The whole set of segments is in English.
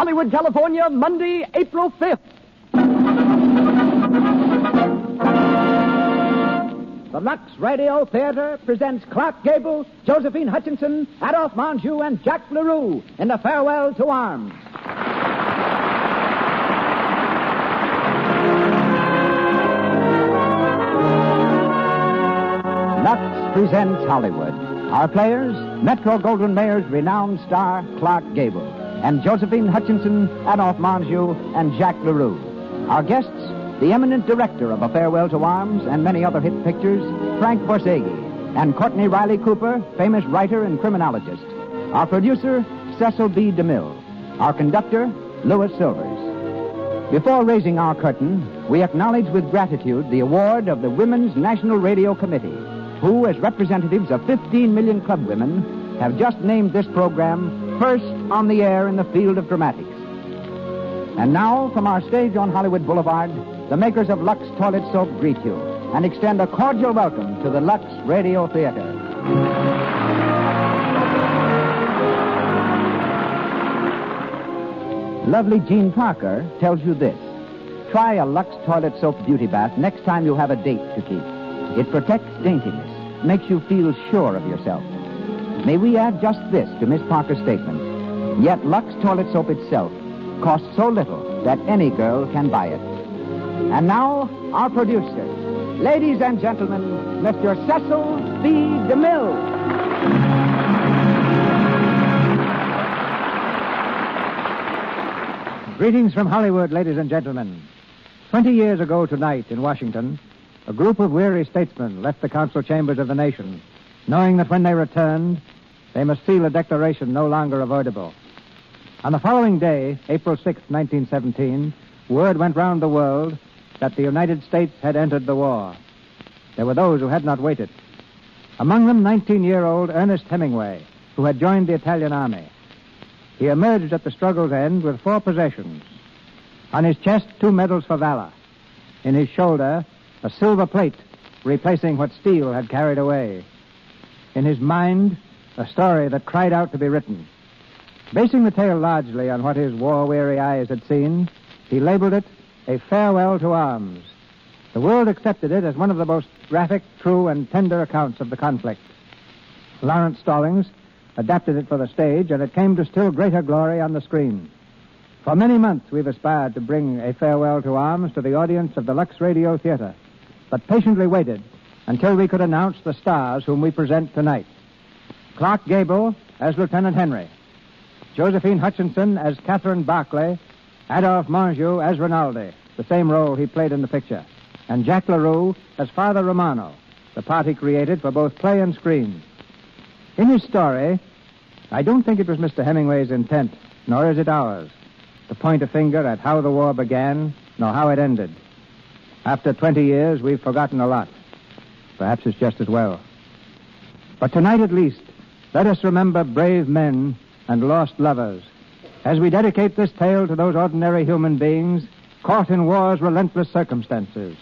Hollywood, California, Monday, April 5th. The Lux Radio Theater presents Clark Gable, Josephine Hutchinson, Adolphe Menjou, and Jack LaRue in The Farewell to Arms. Lux presents Hollywood. Our players, Metro Goldwyn Mayer's renowned star, Clark Gable, and Josephine Hutchinson, Adolphe Menjou, and Jack LaRue. Our guests, the eminent director of A Farewell to Arms and many other hit pictures, Frank Borzage, and Courtney Riley Cooper, famous writer and criminologist. Our producer, Cecil B. DeMille. Our conductor, Louis Silvers. Before raising our curtain, we acknowledge with gratitude the award of the Women's National Radio Committee, who, as representatives of 15 million club women, have just named this program first on the air in the field of dramatics. And now, from our stage on Hollywood Boulevard, the makers of Lux Toilet Soap greet you and extend a cordial welcome to the Lux Radio Theater. Lovely Jean Parker tells you this. Try a Lux Toilet Soap beauty bath next time you have a date to keep. It protects daintiness, makes you feel sure of yourself. May we add just this to Miss Parker's statement. Yet Lux Toilet Soap itself costs so little that any girl can buy it. And now, our producer. Ladies and gentlemen, Mr. Cecil B. DeMille. Greetings from Hollywood, ladies and gentlemen. 20 years ago tonight in Washington, a group of weary statesmen left the council chambers of the nation, knowing that when they returned, they must seal a declaration no longer avoidable. On the following day, April 6, 1917, word went round the world that the United States had entered the war. There were those who had not waited. Among them, 19-year-old Ernest Hemingway, who had joined the Italian army. He emerged at the struggle's end with 4 possessions. On his chest, 2 medals for valor. In his shoulder, a silver plate replacing what steel had carried away. In his mind, a story that cried out to be written. Basing the tale largely on what his war-weary eyes had seen, he labeled it A Farewell to Arms. The world accepted it as one of the most graphic, true, and tender accounts of the conflict. Lawrence Stallings adapted it for the stage, and it came to still greater glory on the screen. For many months, we've aspired to bring A Farewell to Arms to the audience of the Lux Radio Theater, but patiently waited until we could announce the stars whom we present tonight. Clark Gable as Lieutenant Henry, Josephine Hutchinson as Catherine Barclay, Adolphe Menjou as Rinaldi, the same role he played in the picture, and Jack LaRue as Father Romano, the part he created for both play and screen. In his story, I don't think it was Mr. Hemingway's intent, nor is it ours, to point a finger at how the war began, nor how it ended. After 20 years, we've forgotten a lot. Perhaps it's just as well. But tonight at least, let us remember brave men and lost lovers as we dedicate this tale to those ordinary human beings caught in war's relentless circumstances.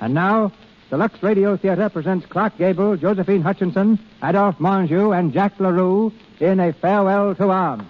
And now, the Lux Radio Theater presents Clark Gable, Josephine Hutchinson, Adolphe Menjou, and Jack LaRue in A Farewell to Arms.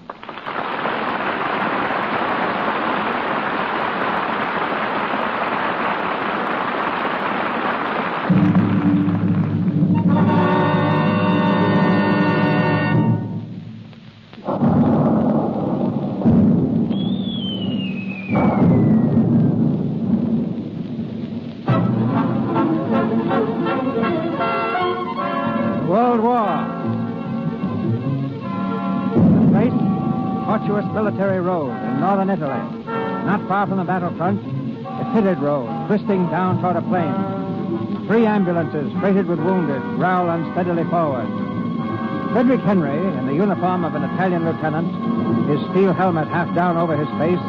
Military road in northern Italy. Not far from the battlefront, a pitted road twisting down toward a plain. 3 ambulances freighted with wounded growl unsteadily forward. Frederick Henry, in the uniform of an Italian lieutenant, his steel helmet half down over his face,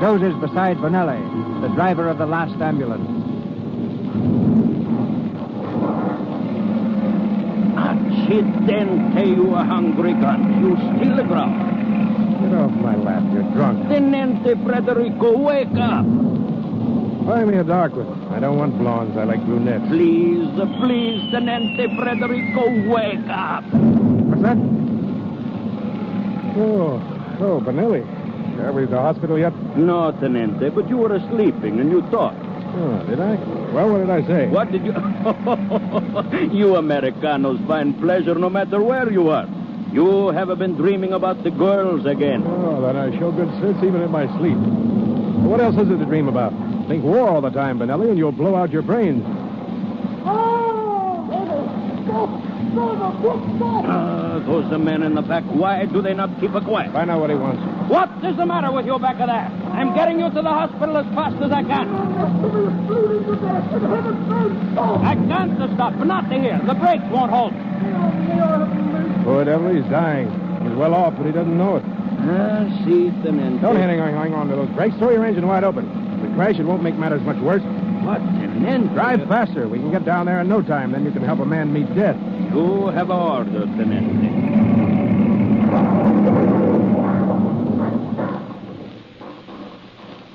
dozes beside Bonelli, the driver of the last ambulance. Accidente, you hungry gun. You steal the ground. Get off my lap, you're drunk. Tenente Frederico, wake up. Buy me a dark one. I don't want blondes, I like brunettes. Please, please, Tenente Frederico, wake up. What's that? Oh, Bonelli. Are we at the hospital yet? No, Tenente, but you were sleeping and you talked. Oh, did I? Well, what did I say? What did you... You Americanos find pleasure no matter where you are. You have been dreaming about the girls again. Oh, then I show good sense even in my sleep. What else is it to dream about? Think war all the time, Benelli, and you'll blow out your brains. Those the men in the back. Why do they not keep it quiet? Find out what he wants. What is the matter with you back of there? I'm getting you to the hospital as fast as I can. I can't to stop. Nothing here. The brakes won't hold. Poor devil, he's dying. He's well off, but he doesn't know it. Ah, see, Tenente. Don't hang on to those brakes. Throw your engine wide open. If we crash, it won't make matters much worse. What, Tenente? Drive faster. We can get down there in no time. Then you can help a man meet death. You have an order, Tenente.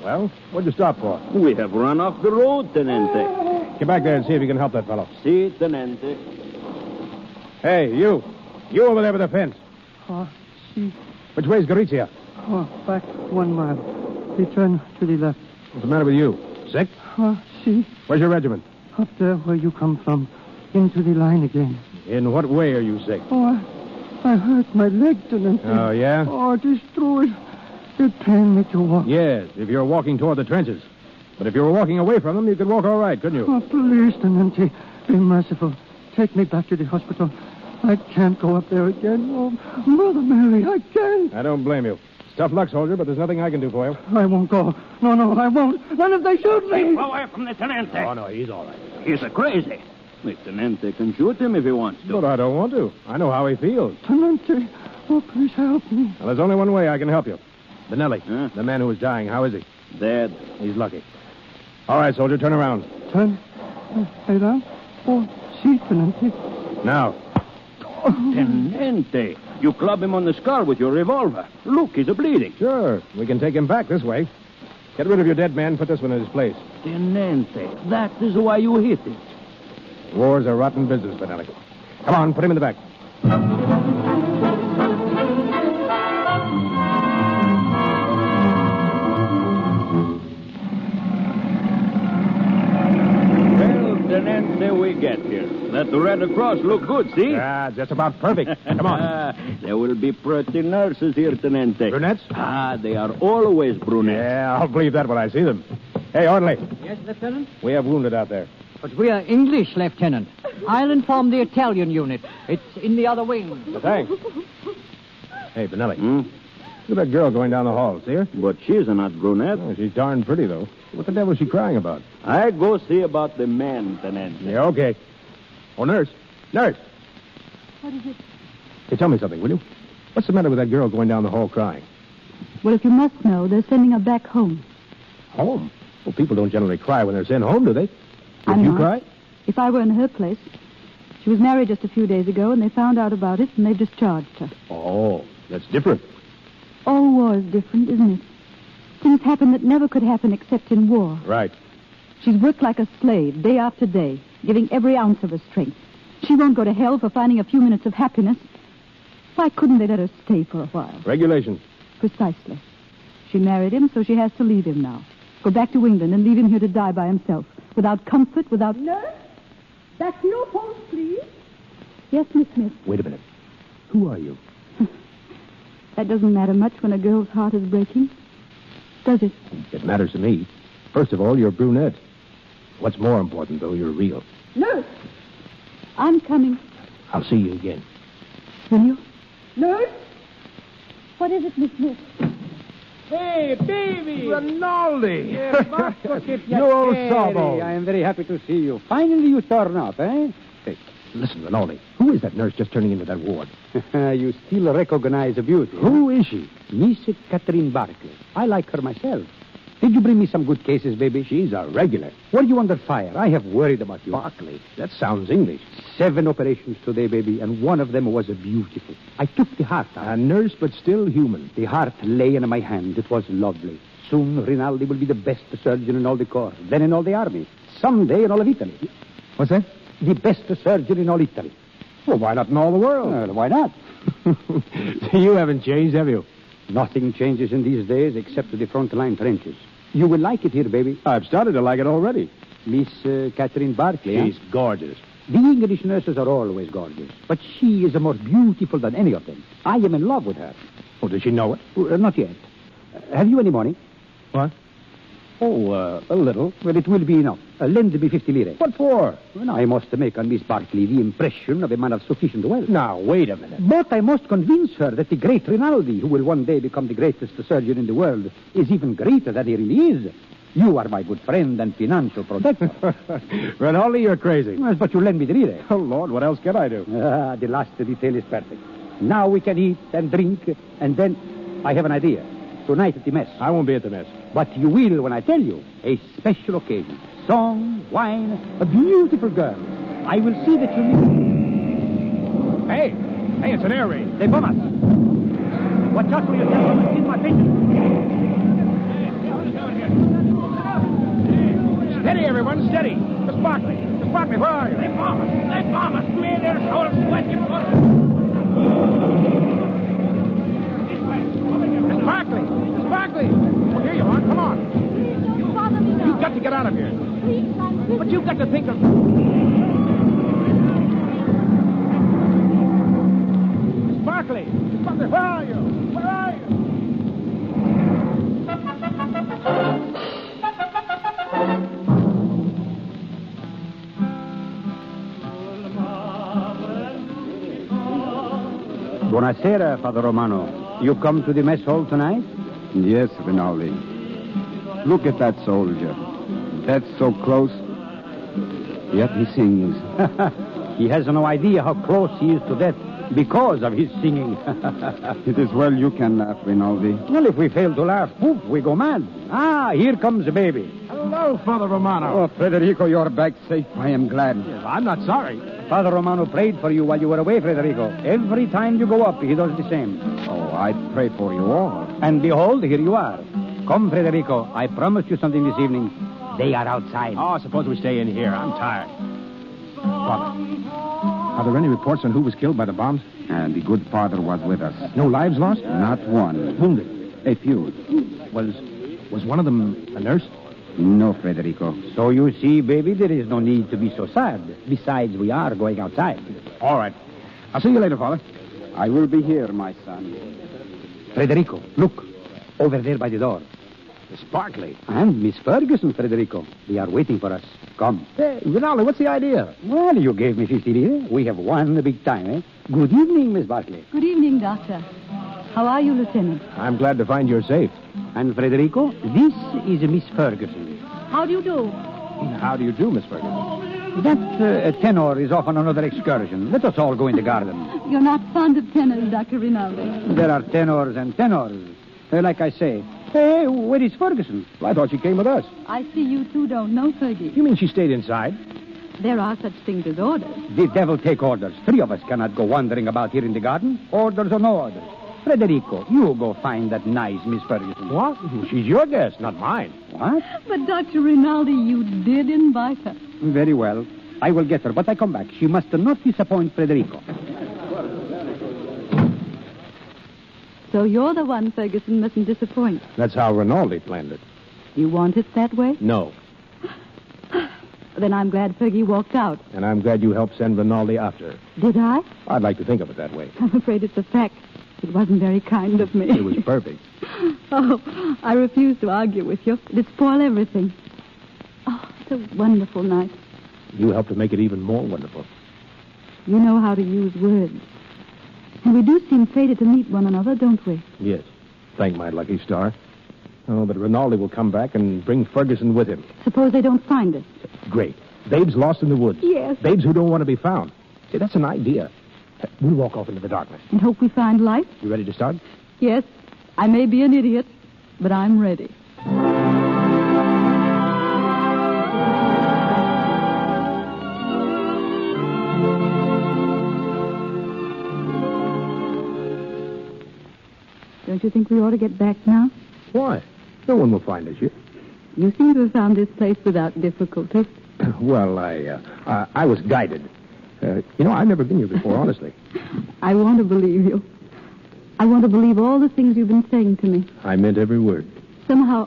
Well, what'd you stop for? We have run off the road, Tenente. Get back there and see if you can help that fellow. See, Tenente. Hey, you. You over there with the fence. Oh, see. Which way's Gorizia? Oh, back 1 mile. Return to the left. What's the matter with you? Sick? Oh, see. Where's your regiment? Up there where you come from. Into the line again. In what way are you sick? Oh, I hurt my leg, Tenente. Oh, yeah? Oh, it is true. It pain me to walk. Yes, if you're walking toward the trenches. But if you were walking away from them, you could walk all right, couldn't you? Oh, please, Tenente. Be merciful. Take me back to the hospital. I can't go up there again. Oh, Mother Mary, I can't. I don't blame you. It's tough luck, soldier, but there's nothing I can do for you. I won't go. No, I won't. Not if they shoot me. Go away from the Tenente. Oh, no, he's all right. He's a crazy. The Tenente can shoot him if he wants to. But I don't want to. I know how he feels. Tenente, oh, please help me. Well, there's only one way I can help you. Benelli, huh? The man who was dying, how is he? Dead. He's lucky. All right, soldier, turn around. Turn around? Oh, see, Tenente. Now. Oh, Tenente, you club him on the skull with your revolver. Look, he's bleeding. Sure, we can take him back this way. Get rid of your dead man, put this one in his place. Tenente, that is why you hit him. War's a rotten business, Benelli. Come on, put him in the back. Well, Tenente, we get here. That Red Cross look good, see? Ah, just about perfect. Come on. There will be pretty nurses here, Tenente. Brunettes? Ah, they are always brunettes. Yeah, I'll believe that when I see them. Hey, orderly. Yes, Lieutenant? We have wounded out there. But we are English, Lieutenant. I'll inform the Italian unit. It's in the other wing. Well, thanks. Hey, Benelli. Look at that girl going down the hall. See her? But she's not brunette. Oh, she's darn pretty, though. What the devil is she crying about? I go see about the men, Tenente. Yeah, okay. Oh, nurse. Nurse. What is it? Hey, tell me something, will you? What's the matter with that girl going down the hall crying? Well, if you must know, they're sending her back home. Home? Well, people don't generally cry when they're sent home, do they? Did you cry? If I were in her place. She was married just a few days ago, and they found out about it, and they discharged her. Oh, that's different. All war is different, isn't it? Things happen that never could happen except in war. Right. She's worked like a slave, day after day, giving every ounce of her strength. She won't go to hell for finding a few minutes of happiness. Why couldn't they let her stay for a while? Regulations. Precisely. She married him, so she has to leave him now. Go back to England and leave him here to die by himself. Without comfort, without... Nurse, that's your fault, please. Yes, Miss Smith. Wait a minute. Who are you? That doesn't matter much when a girl's heart is breaking, does it? It matters to me. First of all, you're brunette. What's more important, though, you're real. Nurse! I'm coming. I'll see you again. Will you? Nurse? What is it, Miss Smith? Hey, baby! Rinaldi! You old sawbones. I am very happy to see you. Finally you turn up, eh? Hey, listen, Rinaldi. Who is that nurse just turning into that ward? You still recognize the beauty. Who is she? Miss Catherine Barkley. I like her myself. Did you bring me some good cases, baby? She's a regular. Were you under fire? I have worried about you. Barkley? That sounds English. 7 operations today, baby, and one of them was beautiful. I took the heart out. A nurse, but still human. The heart lay in my hand. It was lovely. Soon, Rinaldi will be the best surgeon in all the corps, then in all the army, someday in all of Italy. What's that? The best surgeon in all Italy. Well, why not in all the world? Why not? You haven't changed, have you? Nothing changes in these days except the front-line trenches. You will like it here, baby. I've started to like it already. Miss Catherine Barclay. She's gorgeous. The English nurses are always gorgeous, but she is more beautiful than any of them. I am in love with her. Oh, does she know it? Not yet. Have you any money? What? Oh, a little. Well, it will be enough. Lend me 50 lire. What for? Well, I must make on Miss Barclay the impression of a man of sufficient wealth. Now, wait a minute. But I must convince her that the great Rinaldi, who will one day become the greatest surgeon in the world, is even greater than he really is. You are my good friend and financial protector. Rinaldi, you're crazy. Yes, but you lend me the lire. Oh, Lord, what else can I do? Ah, the last detail is perfect. Now we can eat and drink, and then I have an idea. Tonight at the mess. I won't be at the mess. But you will when I tell you. A special occasion. Song, wine, a beautiful girl. I will see that you meet. Hey, it's an air raid. They bomb us. Watch out for yourself. Don't hit my patience. Steady, everyone, steady. Miss Barclay, where are you? They bomb us. Man, they're so sweaty. Barclay! Well, here you are. Come on. Please don't bother me now. You've got to get out of here. Please, I'm busy. But you've got to think of... Miss Barclay! Where are you? Where are you? Buonasera, Father Romano. You come to the mess hall tonight? Yes, Rinaldi. Look at that soldier. That's so close. Yet he sings. He has no idea how close he is to death because of his singing. It is well you can laugh, Rinaldi. Well, if we fail to laugh, poof, we go mad. Ah, here comes the baby. Hello, Father Romano. Oh, Federico, you're back safe. I am glad. Yes, I'm not sorry. Father Romano prayed for you while you were away, Federico. Every time you go up, he does the same. Oh, I pray for you all. And behold, here you are. Come, Federico. I promised you something this evening. They are outside. Oh, suppose we stay in here. I'm tired. Father, are there any reports on who was killed by the bombs? And the good father was with us. No lives lost? Not one. Wounded? A few. Was one of them a nurse? No, Federico. So you see, baby, there is no need to be so sad. Besides, we are going outside. All right. I'll see you later, Father. I will be here, my son. Federico, look. Over there by the door. Miss Barclay. And Miss Ferguson, Federico. They are waiting for us. Come. Hey, Rinaldi, what's the idea? Well, you gave me 50 lire. We have won the big time, eh? Good evening, Miss Barclay. Good evening, Doctor. How are you, Lieutenant? I'm glad to find you're safe. And, Federico, this is Miss Ferguson. How do you do? How do you do, Miss Ferguson? That tenor is off on another excursion. Let us all go in the garden. You're not fond of tenors, Dr. Rinaldi. There are tenors and tenors. Like I say. Hey, where is Ferguson? Well, I thought she came with us. I see you two don't know Fergie. You mean she stayed inside? There are such things as orders. The devil take orders. Three of us cannot go wandering about here in the garden. Orders or no orders. Federico, you go find that nice Miss Ferguson. What? She's your guest, not mine. What? But, Dr. Rinaldi, you did invite her. Very well. I will get her, but I come back. She must not disappoint Federico. So you're the one Ferguson mustn't disappoint. That's how Rinaldi planned it. You want it that way? No. Then I'm glad Fergie walked out. And I'm glad you helped send Rinaldi after her. Did I? I'd like to think of it that way. I'm afraid it's a fact. It wasn't very kind of me. It was perfect. Oh, I refuse to argue with you. It'd spoil everything. Oh, it's a wonderful night. You helped to make it even more wonderful. You know how to use words. And we do seem fated to meet one another, don't we? Yes. Thank my lucky star. Oh, but Rinaldi will come back and bring Ferguson with him. Suppose they don't find us. Great. Babes lost in the woods. Yes. Babes who don't want to be found. See, that's an idea. We'll walk off into the darkness. And hope we find light. You ready to start? Yes. I may be an idiot, but I'm ready. Don't you think we ought to get back now? Why? No one will find us here. You seem to have found this place without difficulty. Well, I was guided. I've never been here before, honestly. I want to believe you. I want to believe all the things you've been saying to me. I meant every word. Somehow,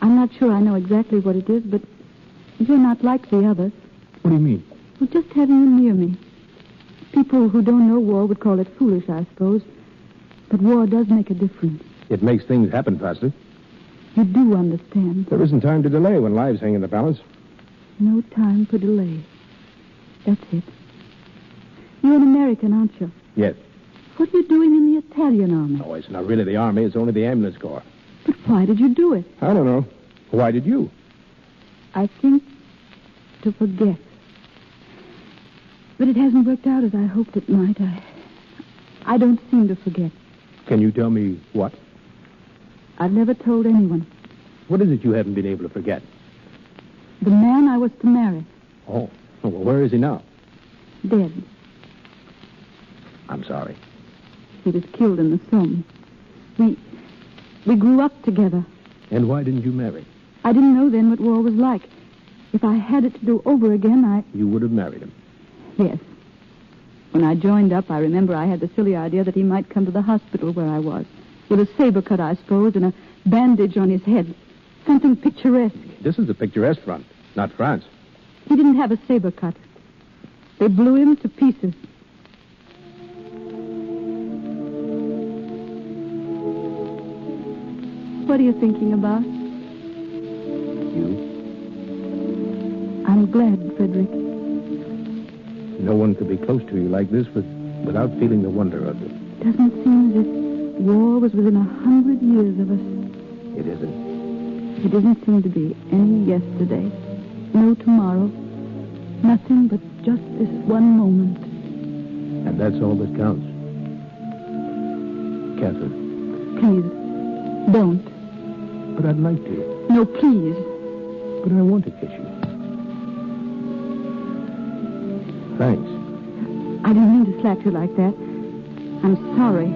I'm not sure I know exactly what it is, but you're not like the others. What do you mean? Well, just having you near me. People who don't know war would call it foolish, I suppose. But war does make a difference. It makes things happen, Pastor. You do understand. There isn't time to delay when lives hang in the balance. No time for delay. That's it. You're an American, aren't you? Yes. What are you doing in the Italian army? Oh, it's not really the army. It's only the ambulance corps. But why did you do it? I don't know. Why did you? I think to forget. But it hasn't worked out as I hoped it might. I don't seem to forget. Can you tell me what? I've never told anyone. What is it you haven't been able to forget? The man I was to marry. Oh. Well, where is he now? Dead. I'm sorry. He was killed in the Somme. We grew up together. And why didn't you marry? I didn't know then what war was like. If I had it to do over again, You would have married him? Yes. When I joined up, I remember I had the silly idea that he might come to the hospital where I was. With a saber cut, I suppose, and a bandage on his head. Something picturesque. This is the picturesque front, not France. He didn't have a saber cut. They blew him to pieces. What are you thinking about? You. I'm glad, Frederick. No one could be close to you like this without feeling the wonder of it. Doesn't seem as if war was within 100 years of us. It isn't. It doesn't seem to be any yesterday. No tomorrow. Nothing but just this one moment. And that's all that counts. Catherine. Please, don't. But I'd like to. No, please. But I want to kiss you. Thanks. I didn't mean to slap you like that. I'm sorry.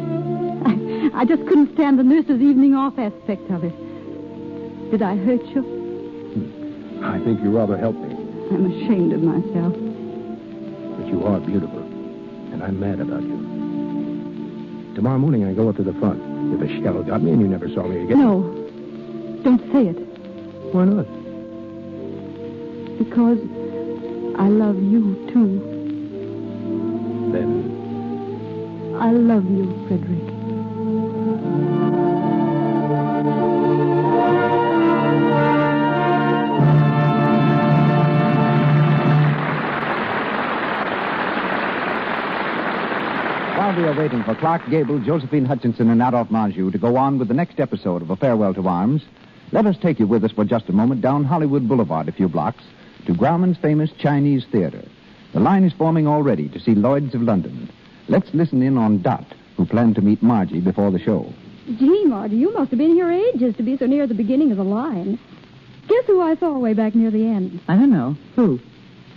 I just couldn't stand the nurse's evening off aspect of it. Did I hurt you? I think you rather helped me. I'm ashamed of myself. But you are beautiful, and I'm mad about you. Tomorrow morning I go up to the front. If a shell got me and you never saw me again... No. Don't say it. Why not? Because I love you, too. Then? I love you, Frederick. We are waiting for Clark Gable, Josephine Hutchinson, and Adolphe Menjou to go on with the next episode of A Farewell to Arms. Let us take you with us for just a moment down Hollywood Boulevard a few blocks to Grauman's famous Chinese theater. The line is forming already to see Lloyd's of London. Let's listen in on Dot, who planned to meet Margie before the show. Gee, Margie, you must have been here ages to be so near the beginning of the line. Guess who I saw way back near the end? I don't know. Who?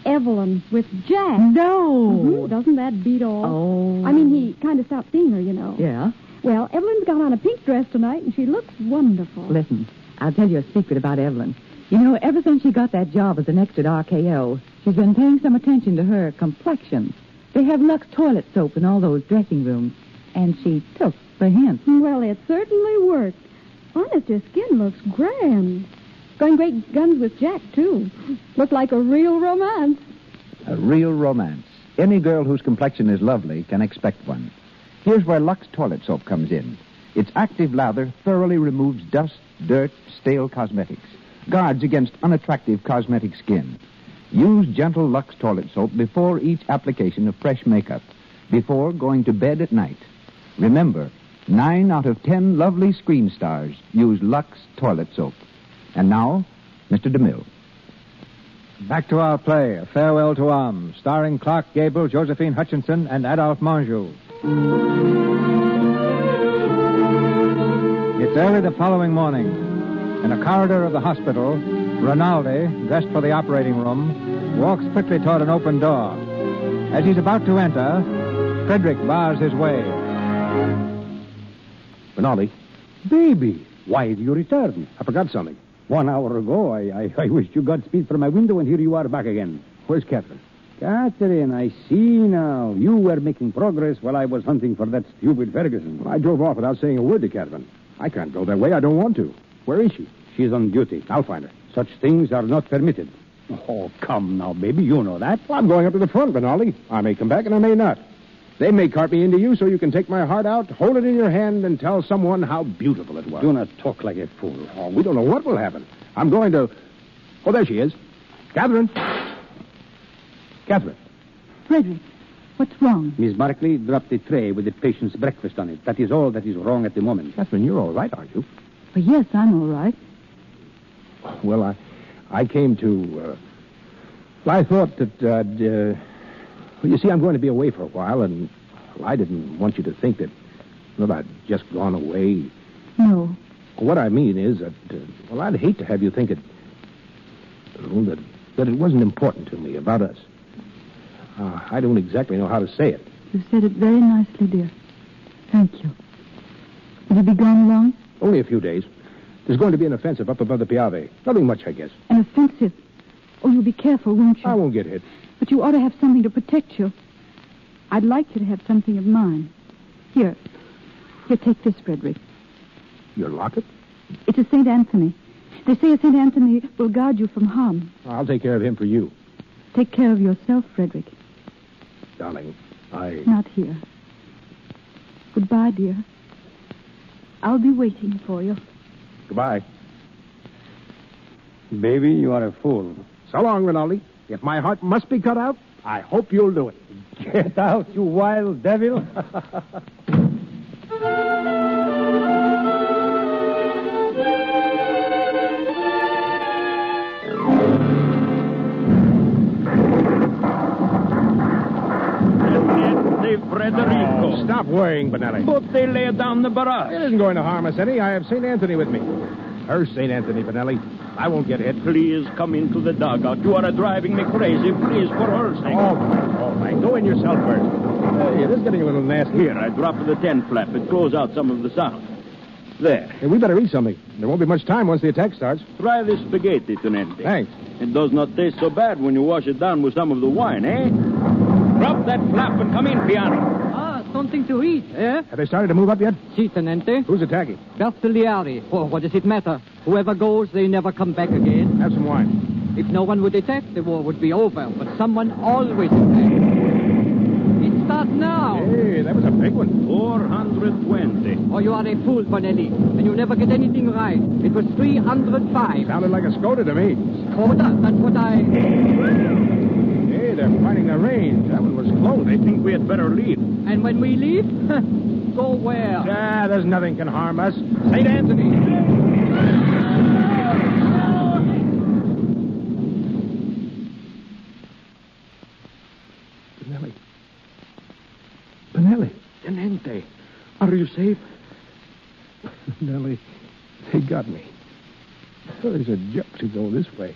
Evelyn with Jack. No. Mm-hmm. Doesn't that beat all? Oh. I mean, he kind of stopped seeing her, you know. Yeah. Well, Evelyn's got on a pink dress tonight, and she looks wonderful. Listen, I'll tell you a secret about Evelyn. You know, ever since she got that job as an extra at RKO, she's been paying some attention to her complexion. They have Lux Toilet Soap in all those dressing rooms, and she took the hint. Well, it certainly worked. Honest, her skin looks grand. Going great guns with Jack, too. Looked like a real romance. A real romance. Any girl whose complexion is lovely can expect one. Here's where Lux Toilet Soap comes in. Its active lather thoroughly removes dust, dirt, stale cosmetics. Guards against unattractive cosmetic skin. Use gentle Lux Toilet Soap before each application of fresh makeup. Before going to bed at night. Remember, 9 out of 10 lovely screen stars use Lux Toilet Soap. And now, Mr. DeMille. Back to our play, A Farewell to Arms, starring Clark Gable, Josephine Hutchinson, and Adolphe Menjou. It's early the following morning. In a corridor of the hospital, Rinaldi, dressed for the operating room, walks quickly toward an open door. As he's about to enter, Frederick bars his way. Rinaldi. Baby, why have you returned? I forgot something. 1 hour ago, I wished you Godspeed from my window, and here you are back again. Where's Catherine? Catherine, I see now. You were making progress while I was hunting for that stupid Ferguson. Well, I drove off without saying a word to Catherine. I can't go that way. I don't want to. Where is she? She's on duty. I'll find her. Such things are not permitted. Oh, come now, baby. You know that. Well, I'm going up to the front, Benali. I may come back and I may not. They may cart me into you so you can take my heart out, hold it in your hand, and tell someone how beautiful it was. Do not talk like a fool. Oh, we don't know what will happen. I'm going to... Oh, there she is. Catherine. Catherine. Frederick, what's wrong? Miss Barclay dropped a tray with the patient's breakfast on it. That is all that is wrong at the moment. Catherine, you're all right, aren't you? Well, yes, I'm all right. Well, I came to... I thought that I'd... Well, you see, I'm going to be away for a while, and I didn't want you to think that, well, I'd just gone away. No. What I mean is that, well, I'd hate to have you think it, well, that it wasn't important to me about us. I don't exactly know how to say it. You said it very nicely, dear. Thank you. Will you be gone long? Only a few days. There's going to be an offensive up above the Piave. Nothing much, I guess. An offensive? Oh, you'll be careful, won't you? I won't get hit. But you ought to have something to protect you. I'd like you to have something of mine. Here, take this, Frederick. Your locket? It's a St. Anthony. They say a St. Anthony will guard you from harm. I'll take care of him for you. Take care of yourself, Frederick. Darling, I... Not here. Goodbye, dear. I'll be waiting for you. Goodbye. Baby, you are a fool. So long, Rinaldi. If my heart must be cut out, I hope you'll do it. Get out, you wild devil. Frederico. Oh, stop worrying, Benelli. But they lay down the barrage. It isn't going to harm us any. I have St. Anthony with me. Her St. Anthony, Benelli. I won't get hit. Please come into the dugout. You are driving me crazy. Please, for her sake. All right. Go in yourself first. It is getting a little nasty. Here, I dropped the tent flap. It blows out some of the sound. There. Hey, we better eat something. There won't be much time once the attack starts. Try this spaghetti, Tenente. Thanks. It does not taste so bad when you wash it down with some of the wine, eh? Drop that flap and come in, Piano. Ah, something to eat, eh? Have they started to move up yet? Si, Tenente. Who's attacking? Bertolieri. Oh, what does it matter? Whoever goes, they never come back again. Have some wine. If no one would attack, the war would be over. But someone always attacks. It starts now. Hey, that was a big one. 420. Oh, you are a fool, Bonelli. And you never get anything right. It was 305. Sounded like a Skoda to me. Skoda? That's what I... They're fighting the range. That one was close. They think we had better leave. And when we leave, go where? Ah, there's nothing can harm us. St. Anthony. Benelli. Benelli. Tenente, are you safe? Benelli, they got me. There's a jump to go this way.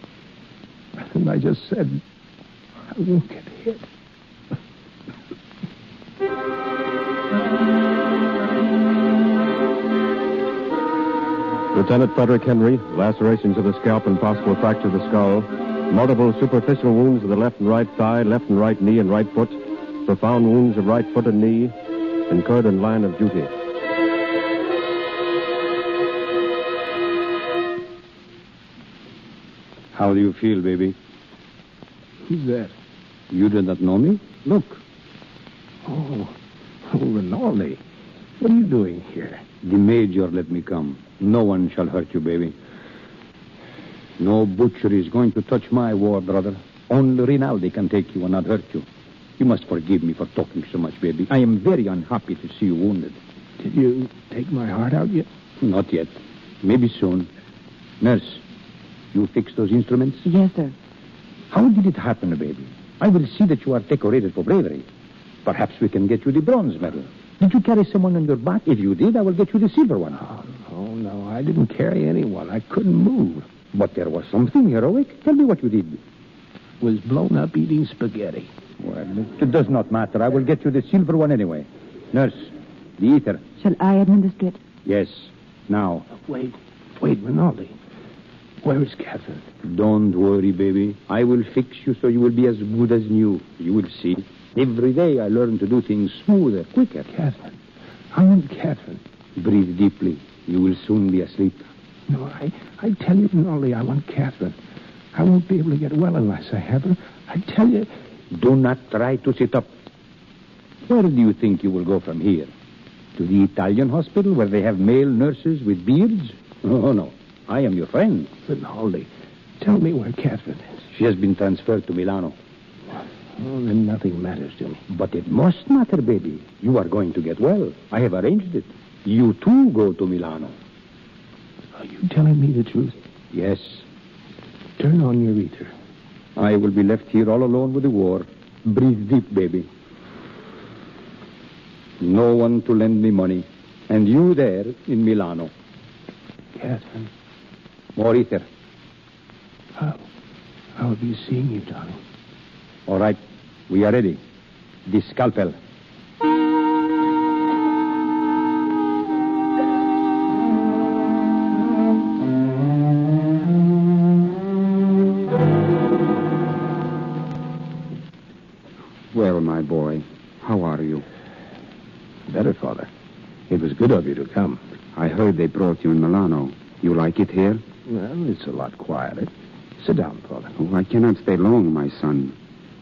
And I just said... I won't get hit. Lieutenant Frederick Henry, lacerations of the scalp and possible fracture of the skull, multiple superficial wounds of the left and right thigh, left and right knee and right foot, profound wounds of right foot and knee, incurred in line of duty. How do you feel, baby? Who's that? You did not know me? Look. Oh, Rinaldi. What are you doing here? The major let me come. No one shall hurt you, baby. No butcher is going to touch my war, brother. Only Rinaldi can take you and not hurt you. You must forgive me for talking so much, baby. I am very unhappy to see you wounded. Did you take my heart out yet? Not yet. Maybe soon. Nurse, you fix those instruments? Yes, sir. How did it happen, baby? I will see that you are decorated for bravery. Perhaps we can get you the bronze medal. Did you carry someone on your back? If you did, I will get you the silver one. No, I didn't carry anyone. I couldn't move. But there was something heroic. Tell me what you did. Was blown up eating spaghetti. Well, it does not matter. I will get you the silver one anyway. Nurse, the ether. Shall I administer it? Yes, now. Wait, Rinaldi. Where is Catherine? Don't worry, baby. I will fix you so you will be as good as new. You will see. Every day I learn to do things smoother, quicker. Catherine. I want Catherine. Breathe deeply. You will soon be asleep. No, I tell you, Nolly, I want Catherine. I won't be able to get well unless I have her. I tell you... Do not try to sit up. Where do you think you will go from here? To the Italian hospital where they have male nurses with beards? Oh, no. I am your friend. But, Nolly, tell me where Catherine is. She has been transferred to Milano. Oh, then nothing matters to me. But it must matter, baby. You are going to get well. I have arranged it. You, too, go to Milano. Are you telling me the truth? Yes. Turn on your reader. I will be left here all alone with the war. Breathe deep, baby. No one to lend me money. And you there in Milano. Catherine. More ether. I'll be seeing you, darling. All right. We are ready. The scalpel. Well, my boy, how are you? Better, Father. It was good of you to come. I heard they brought you in Milano. You like it here? Well, it's a lot quieter. Sit down, Father. Oh, I cannot stay long, my son.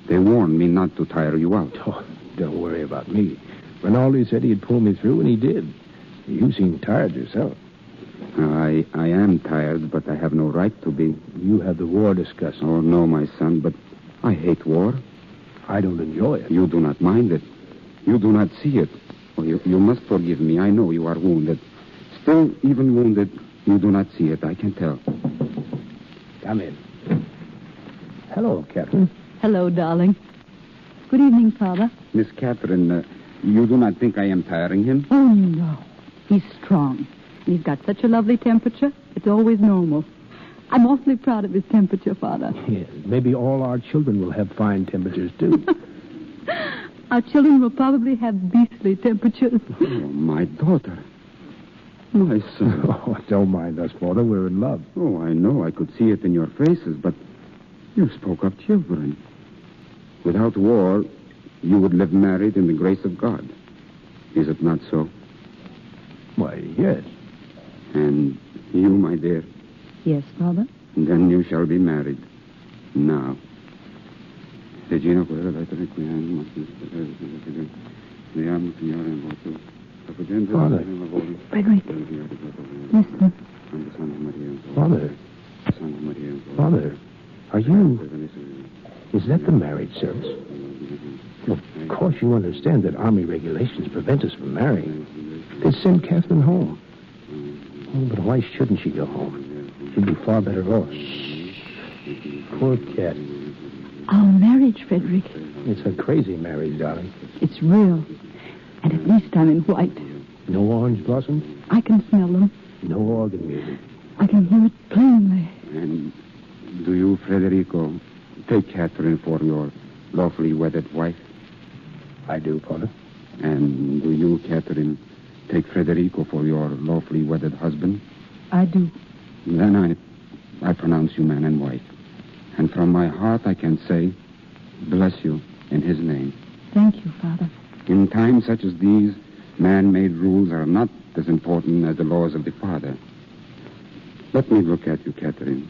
They warned me not to tire you out. Oh, don't worry about me. Rinaldi said he'd pull me through, and he did. You seem tired yourself. I am tired, but I have no right to be. You have the war discussed. Oh, no, my son, but I hate war. I don't enjoy it. You do not mind it. You do not see it. Oh, you must forgive me. I know you are wounded. Still, even wounded, you do not see it. I can tell. Come in. Hello, Catherine. Hello, darling. Good evening, Father. Miss Catherine, you do not think I am tiring him? Oh, no. He's strong. And he's got such a lovely temperature. It's always normal. I'm awfully proud of his temperature, Father. Yes, maybe all our children will have fine temperatures, too. Our children will probably have beastly temperatures. Oh, my daughter. My son. Oh, don't mind us, Father. We're in love. Oh, I know. I could see it in your faces, but you spoke of children. Without war, you would live married in the grace of God. Is it not so? Why, yes. And you, my dear... Yes, Father? Then you shall be married. Now. Father. Frederick. Listen. Father. Father. Are you... Is that the marriage service? Of course you understand that army regulations prevent us from marrying. They send Catherine home. Oh, but why shouldn't she go home? She'd be far better off. Shh. Poor cat. Our marriage, Frederick. It's a crazy marriage, darling. It's real. And at least I'm in white. No orange blossoms? I can smell them. No organ music. I can hear it plainly. And do you, Frederico, take Catherine for your lawfully wedded wife? I do, Father. And do you, Catherine, take Frederico for your lawfully wedded husband? I do. Then I pronounce you man and wife. And from my heart I can say, bless you in his name. Thank you, Father. In times such as these, man-made rules are not as important as the laws of the Father. Let me look at you, Catherine.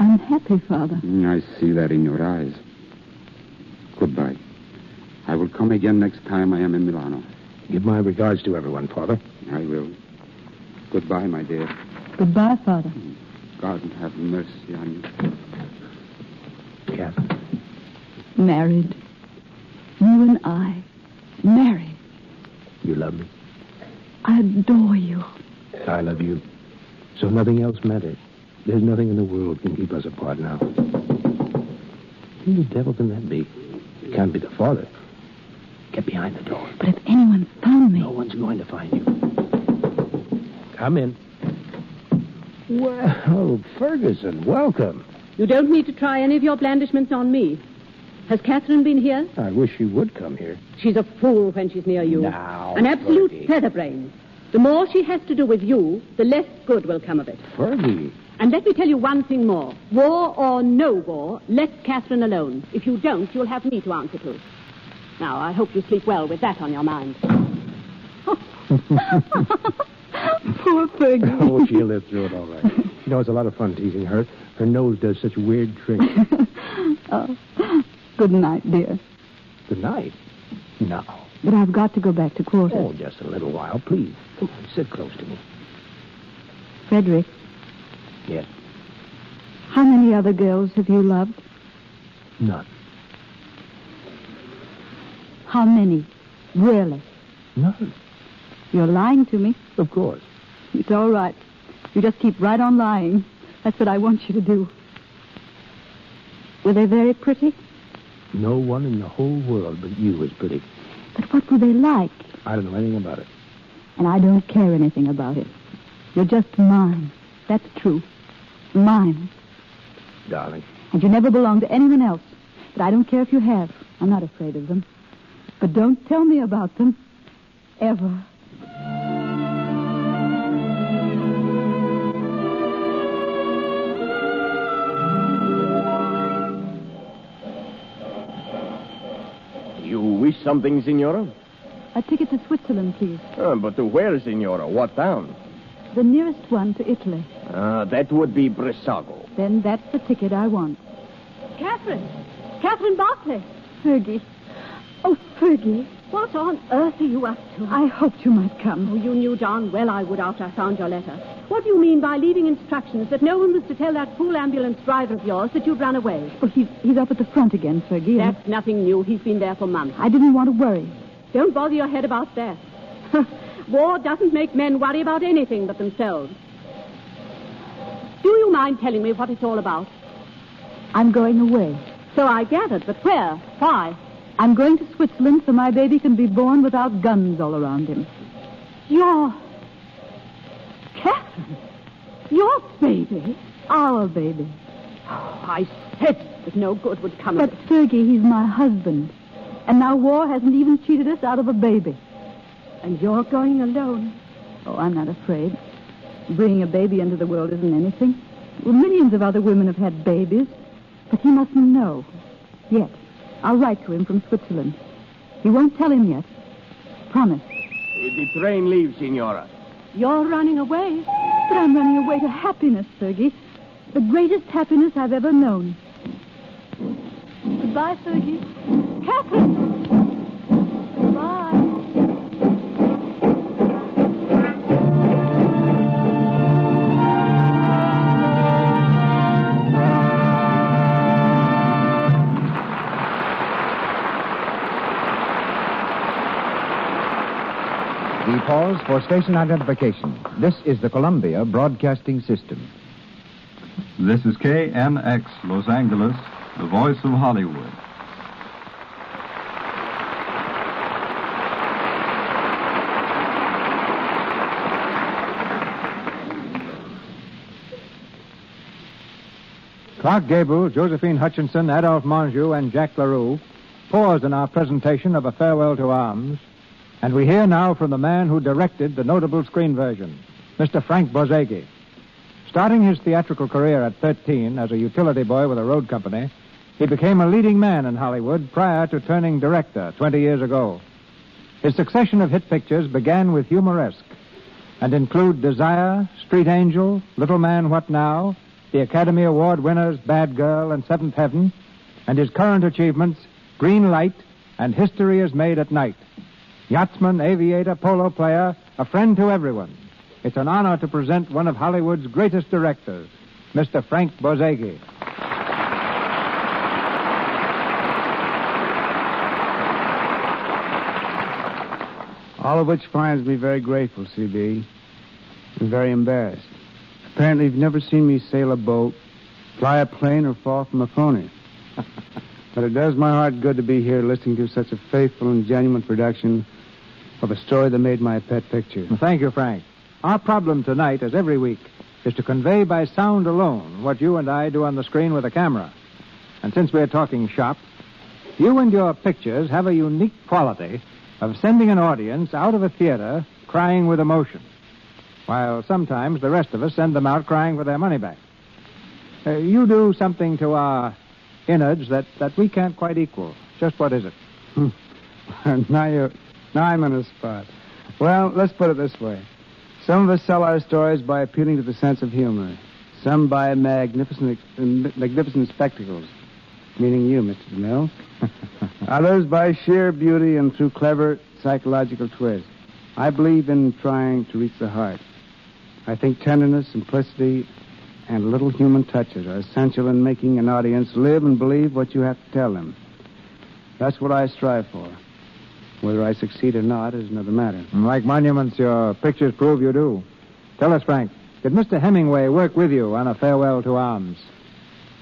I'm happy, Father. I see that in your eyes. Goodbye. I will come again next time I am in Milano. Give my regards to everyone, Father. I will. Goodbye, my dear. Goodbye, Father. God have mercy on you. Catherine. Married. You and I. Married. You love me? I adore you. I love you. So nothing else matters. There's nothing in the world can keep us apart now. Who the devil can that be? It can't be the Father. Get behind the door. But if anyone found me... No one's going to find you. Come in. Well, Ferguson, welcome. You don't need to try any of your blandishments on me. Has Catherine been here? I wish she would come here. She's a fool when she's near you. Now, an absolute featherbrain. The more she has to do with you, the less good will come of it. Fergie, And let me tell you one thing more. War or no war, let Catherine alone. If you don't, you'll have me to answer to. Now, I hope you sleep well with that on your mind. Poor thing. Oh, she'll live through it all right. You know, it's a lot of fun teasing her. Her nose does such weird tricks. Oh, good night, dear. Good night? No. But I've got to go back to quarters. Oh, just a little while, please. Come on, sit close to me. Frederick. Yes? How many other girls have you loved? None. How many? Really? None. You're lying to me. Of course. It's all right. You just keep right on lying. That's what I want you to do. Were they very pretty? No one in the whole world but you was pretty. But what were they like? I don't know anything about it. And I don't care anything about it. You're just mine. That's true. Mine. Darling. And you never belong to anyone else. But I don't care if you have. I'm not afraid of them. But don't tell me about them. Ever. You wish something, Signora? A ticket to Switzerland, please. But to where, Signora? What town? The nearest one to Italy. That would be Brissago. Then that's the ticket I want. Catherine! Catherine Barclay! Fergie. Oh, Fergie. What on earth are you up to? I hoped you might come. Oh, you knew darn well I would after I found your letter. What do you mean by leaving instructions that no one was to tell that fool ambulance driver of yours that you'd run away? Well, he's up at the front again, Fergie. That's nothing new. He's been there for months. I didn't want to worry. Don't bother your head about that. War doesn't make men worry about anything but themselves. Do you mind telling me what it's all about? I'm going away. So I gathered, but where? Why? I'm going to Switzerland so my baby can be born without guns all around him. Your... Catherine? Your baby? Our baby. Oh, I said that no good would come of it. But, Sergey, he's my husband. And now war hasn't even cheated us out of a baby. And you're going alone. Oh, I'm not afraid. Bringing a baby into the world isn't anything. Well, millions of other women have had babies. But he mustn't know. Yet. I'll write to him from Switzerland. He won't tell him yet. Promise. The train leaves, Signora. You're running away? But I'm running away to happiness, Fergie. The greatest happiness I've ever known. Goodbye, Fergie. Catherine! Goodbye. We pause for station identification. This is the Columbia Broadcasting System. This is KNX, Los Angeles, the voice of Hollywood. Clark Gable, Josephine Hutchinson, Adolphe Menjou, and Jack LaRue pause in our presentation of A Farewell to Arms. And we hear now from the man who directed the notable screen version, Mr. Frank Borzage. Starting his theatrical career at 13 as a utility boy with a road company, he became a leading man in Hollywood prior to turning director 20 years ago. His succession of hit pictures began with Humoresque and include Desire, Street Angel, Little Man, What Now, the Academy Award winners Bad Girl and Seventh Heaven, and his current achievements, Green Light and History is Made at Night. Yachtsman, aviator, polo player, a friend to everyone. It's an honor to present one of Hollywood's greatest directors, Mr. Frank Borzage. All of which finds me very grateful, C.B. I'm very embarrassed. Apparently you've never seen me sail a boat, fly a plane, or fall from a pony. But it does my heart good to be here listening to such a faithful and genuine production of a story that made my pet picture. Well, thank you, Frank. Our problem tonight, as every week, is to convey by sound alone what you and I do on the screen with a camera. And since we're talking shop, you and your pictures have a unique quality of sending an audience out of a theater crying with emotion. while sometimes the rest of us send them out crying for their money back. You do something to our innards that we can't quite equal. Just what is it? Now I'm on the spot. Well, let's put it this way. Some of us sell our stories by appealing to the sense of humor. Some by magnificent spectacles, meaning you, Mr. DeMille. Others by sheer beauty and through clever psychological twists. I believe in trying to reach the heart. I think tenderness, simplicity, and little human touches are essential in making an audience live and believe what you have to tell them. That's what I strive for. Whether I succeed or not is another matter. And like monuments, your pictures prove you do. Tell us, Frank, did Mr. Hemingway work with you on A Farewell to Arms?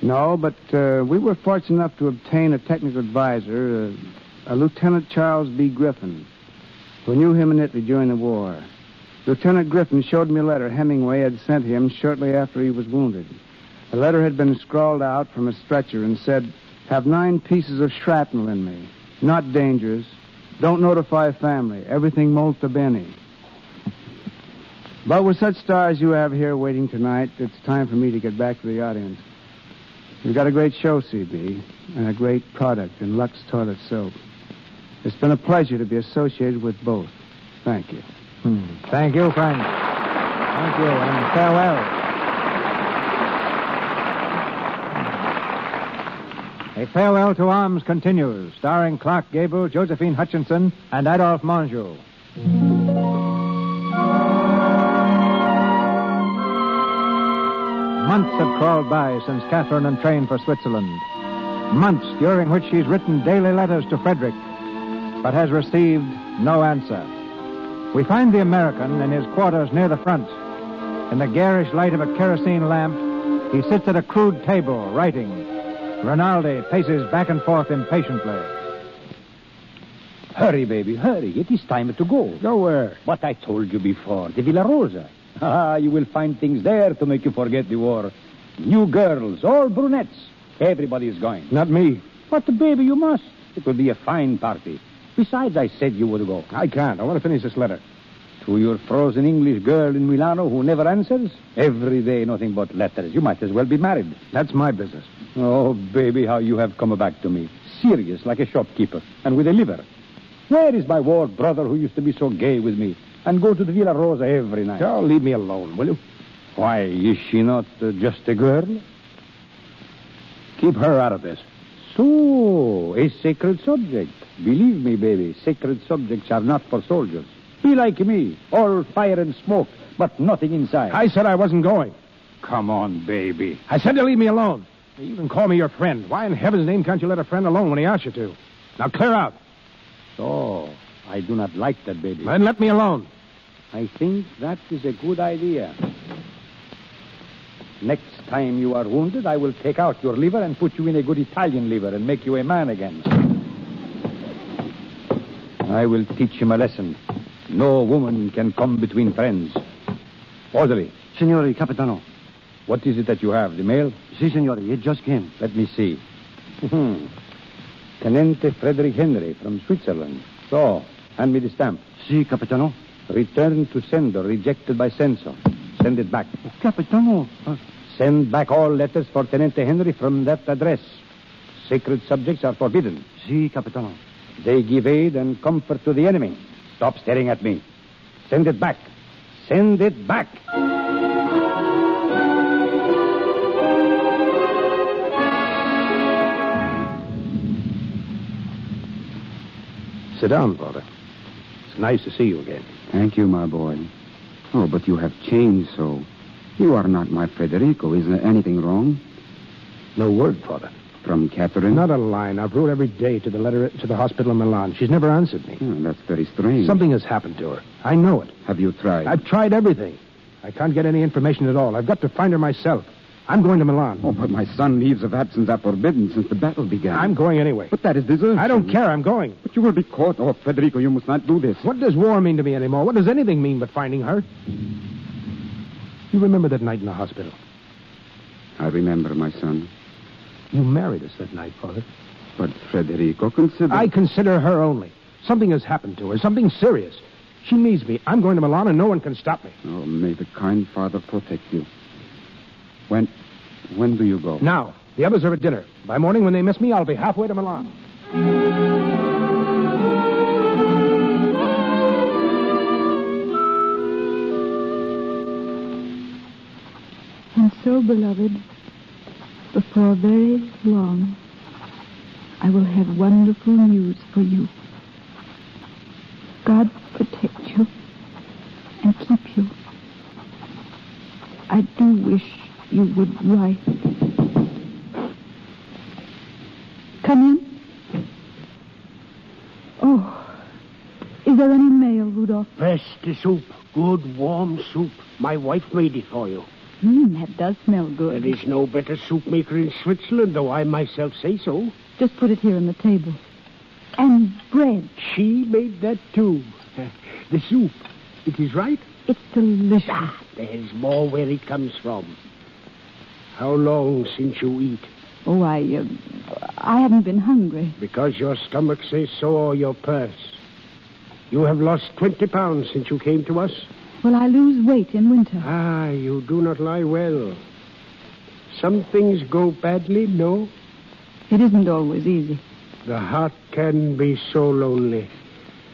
No, but we were fortunate enough to obtain a technical advisor, a Lieutenant Charles B. Griffin, who knew him in Italy during the war. Lieutenant Griffin showed me a letter Hemingway had sent him shortly after he was wounded. The letter had been scrawled out from a stretcher and said, "Have 9 pieces of shrapnel in me. Not dangerous. Don't notify family. Everything molto bene." But with such stars you have here waiting tonight, it's time for me to get back to the audience. You've got a great show, CB, and a great product in Lux Toilet Soap. It's been a pleasure to be associated with both. Thank you. Thank you, Frank. Thank you, and farewell. A Farewell to Arms continues, starring Clark Gable, Josephine Hutchinson, and Adolphe Menjou. Months have crawled by since Catherine entrained for Switzerland. Months during which she's written daily letters to Frederick, but has received no answer. We find the American in his quarters near the front. In the garish light of a kerosene lamp, he sits at a crude table, writing. Rinaldi paces back and forth impatiently. Hurry, baby, hurry. It is time to go. Go where? What I told you before, the Villa Rosa. Ah, you will find things there to make you forget the war. New girls, all brunettes. Everybody is going. Not me. But, baby, you must. It will be a fine party. Besides, I said you would go. I can't. I want to finish this letter. To your frozen English girl in Milano who never answers? Every day, nothing but letters. You might as well be married. That's my business. Oh, baby, how you have come back to me. Serious, like a shopkeeper, and with a liver. Where is my war brother who used to be so gay with me and go to the Villa Rosa every night? Oh, leave me alone, will you? Why, is she not just a girl? Keep her out of this. So, a sacred subject. Believe me, baby, sacred subjects are not for soldiers. Be like me, all fire and smoke, but nothing inside. I said I wasn't going. Come on, baby. I said to leave me alone. You can call me your friend. Why in heaven's name can't you let a friend alone when he asks you to? Now clear out. Oh, I do not like that, baby. Then let me alone. I think that is a good idea. Next time you are wounded, I will take out your liver and put you in a good Italian liver and make you a man again. I will teach him a lesson. No woman can come between friends. Orderly. Signore Capitano. What is it that you have, the mail? Si, signore, it just came. Let me see. Tenente Frederick Henry from Switzerland. So, hand me the stamp. Si, Capitano. Return to sender, rejected by censor. Send it back. Oh, Capitano. Send back all letters for Tenente Henry from that address. Sacred subjects are forbidden. Si, Capitano. They give aid and comfort to the enemy. Stop staring at me. Send it back. Send it back. Sit down, brother. It's nice to see you again. Thank you, my boy. Oh, but you have changed so. You are not my Federico. Is there anything wrong? No word, father. From Catherine? Not a line. I've wrote every day to the letter to the hospital in Milan. She's never answered me. Oh, that's very strange. Something has happened to her. I know it. Have you tried? I've tried everything. I can't get any information at all. I've got to find her myself. I'm going to Milan. Oh, but my son, leaves of absence are forbidden since the battle began. I'm going anyway. But that is desertion. I don't care. I'm going. But you will be caught. Oh, Federico, you must not do this. What does war mean to me anymore? What does anything mean but finding her? You remember that night in the hospital? I remember, my son. You married us that night, Father. But, Federico, consider... I consider her only. Something has happened to her, something serious. She needs me. I'm going to Milan and no one can stop me. Oh, may the kind Father protect you. When do you go? Now. The others are at dinner. By morning, when they miss me, I'll be halfway to Milan. And so, beloved, before very long, I will have wonderful news for you. God protect you and keep you. I do wish you would write. Come in. Oh, is there any mail, Rudolph? Best soup. Good, warm soup. My wife made it for you. That does smell good. There is no better soup maker in Switzerland, though I myself say so. Just put it here on the table. And bread. She made that, too. The soup. It is right? It's delicious. Ah, there's more where it comes from. How long since you eat? Oh, I haven't been hungry. Because your stomach says so, or your purse. You have lost 20 pounds since you came to us. Well, I lose weight in winter. Ah, you do not lie well. Some things go badly, no? It isn't always easy. The heart can be so lonely.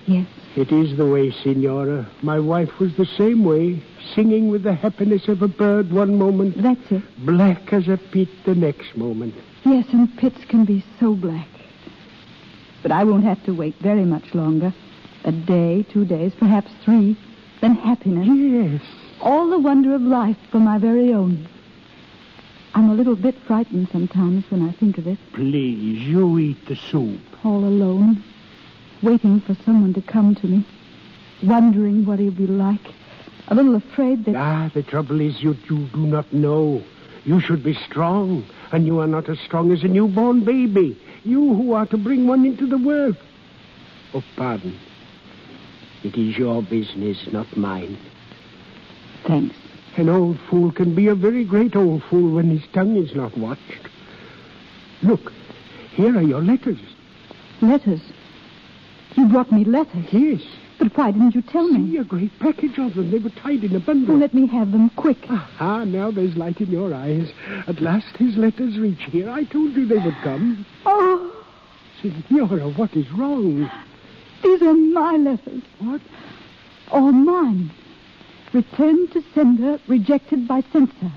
Yes. It is the way, Signora. My wife was the same way, singing with the happiness of a bird one moment. That's it. Black as a pit the next moment. Yes, and pits can be so black. But I won't have to wait very much longer. A day, 2 days, perhaps 3. Then happiness. Yes. All the wonder of life for my very own. I'm a little bit frightened sometimes when I think of it. Please, you eat the soup. All alone. Waiting for someone to come to me. Wondering what he'll be like. A little afraid that... Ah, the trouble is you do not know. You should be strong. And you are not as strong as a newborn baby. You who are to bring one into the world. Oh, pardon. It is your business, not mine. Thanks. An old fool can be a very great old fool when his tongue is not watched. Look, here are your letters. Letters? You brought me letters? Yes. But why didn't you tell me? See, a great package of them. They were tied in a bundle. Well, let me have them quick. Aha, now there's light in your eyes. At last his letters reach here. I told you they would come. Oh. Signora, what is wrong? These are my letters. What? All mine. Returned to sender, rejected by censor.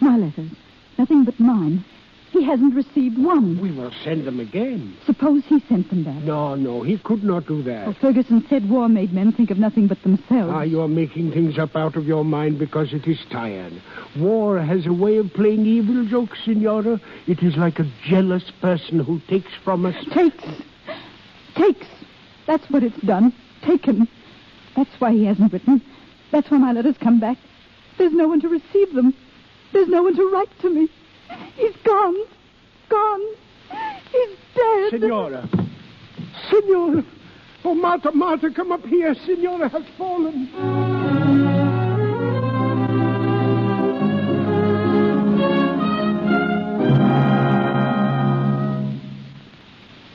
My letters. Nothing but mine. He hasn't received one. We will send them again. Suppose he sent them back. No, he could not do that. Well, Ferguson said war made men think of nothing but themselves. Ah, you're making things up out of your mind because it is tired. War has a way of playing evil jokes, Signora. It is like a jealous person who takes from us... Takes. That's what it's done. Taken. That's why he hasn't written. That's why my letters come back. There's no one to receive them. There's no one to write to me. He's gone. He's dead. Signora. Signora. Oh, Marta, come up here. Signora has fallen.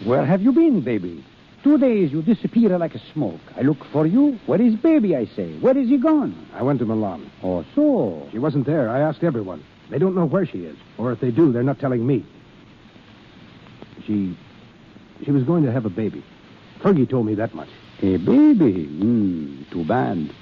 Where have you been, baby? 2 days you disappear like a smoke. I look for you. Where is baby, I say? Where is he gone? I went to Milan. Oh, so? She wasn't there. I asked everyone. They don't know where she is. Or if they do, they're not telling me. She was going to have a baby. Fergie told me that much. A baby? Too bad.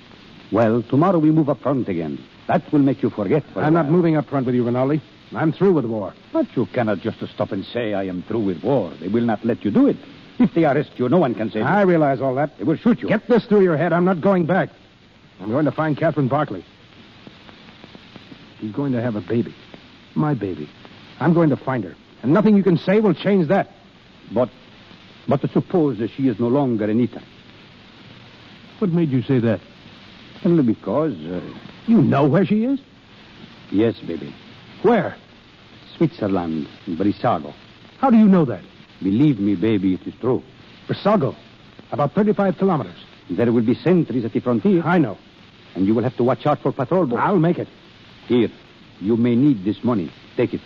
Well, tomorrow we move up front again. That will make you forget for I'm not moving up front with you, Rinaldi. I'm through with war. But you cannot just stop and say, I am through with war. They will not let you do it. If they arrest you, no one can say... I realize all that. They will shoot you. Get this through your head. I'm not going back. I'm going to find Catherine Barkley. She's going to have a baby. My baby. I'm going to find her. And nothing you can say will change that. But suppose that she is no longer Anita. What made you say that? Only because... you know where she is? Yes, baby. Where? Switzerland, in Brissago. How do you know that? Believe me, baby, it is true. Brissago, about 35 kilometers. There will be sentries at the frontier. I know. And you will have to watch out for patrol boats. I'll make it. Here, you may need this money. Take it.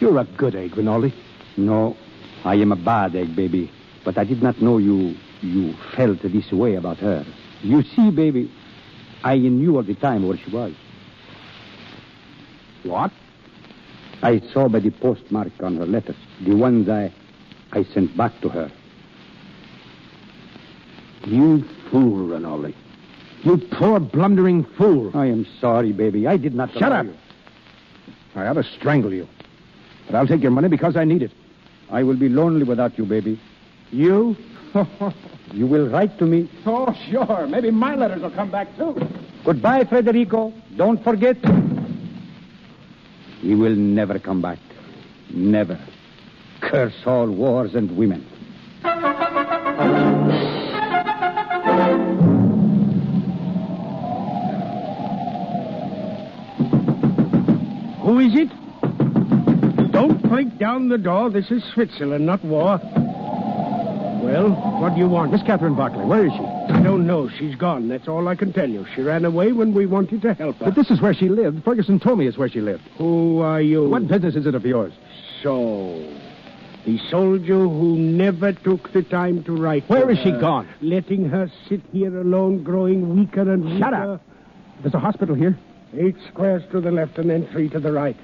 You're a good egg, Rinaldi. No, I am a bad egg, baby. But I did not know you you felt this way about her. You see, baby, I knew at the time where she was. What? I saw by the postmark on her letters, the ones I sent back to her. You fool, Rinaldi. You poor, blundering fool. I am sorry, baby. I did not... Shut up! You. I ought to strangle you. But I'll take your money because I need it. I will be lonely without you, baby. You? You will write to me? Oh, sure. Maybe my letters will come back, too. Goodbye, Federico. Don't forget. He will never come back. Never. Curse all wars and women. Who is it? Don't break down the door. This is Switzerland, not war. Well, what do you want? Miss Catherine Barclay, where is she? I don't know. She's gone. That's all I can tell you. She ran away when we wanted to help her. But this is where she lived. Ferguson told me it's where she lived. Who are you? What business is it of yours? So, the soldier who never took the time to write. Where is she gone? Letting her sit here alone, growing weaker and weaker. Shut up! There's a hospital here. 8 squares to the left and then 3 to the right.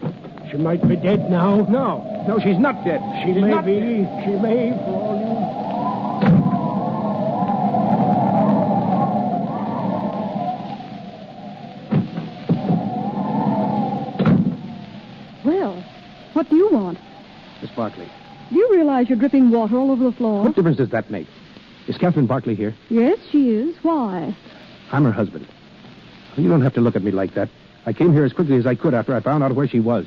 She might be dead now. No, she's not dead. She may be. She may, for all you know. What do you want? Miss Barclay. Do you realize you're dripping water all over the floor? What difference does that make? Is Catherine Barclay here? Yes, she is. Why? I'm her husband. You don't have to look at me like that. I came here as quickly as I could after I found out where she was.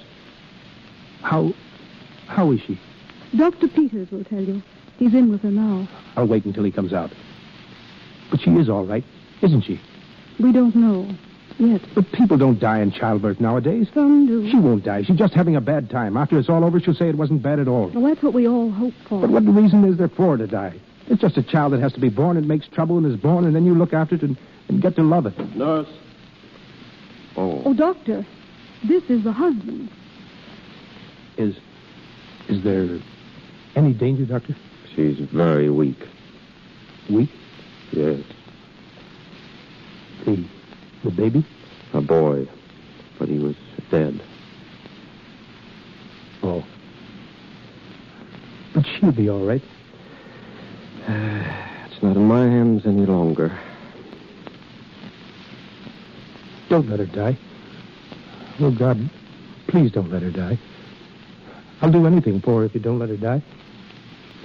How is she? Dr. Peters will tell you. He's in with her now. I'll wait until he comes out. But she is all right, isn't she? We don't know. Yes. But people don't die in childbirth nowadays. Some do. She won't die. She's just having a bad time. After it's all over, she'll say it wasn't bad at all. Well, that's what we all hope for. But what reason is there for her to die? It's just a child that has to be born and makes trouble and is born, and then you look after it and get to love it. Nurse. Oh, doctor, this is the husband. Is there any danger, doctor? She's very weak. Weak? Yes. The baby? A boy, but he was dead. Oh. But she'll be all right. It's not in my hands any longer. Don't let her die. Oh, God, please don't let her die. I'll do anything for her if you don't let her die.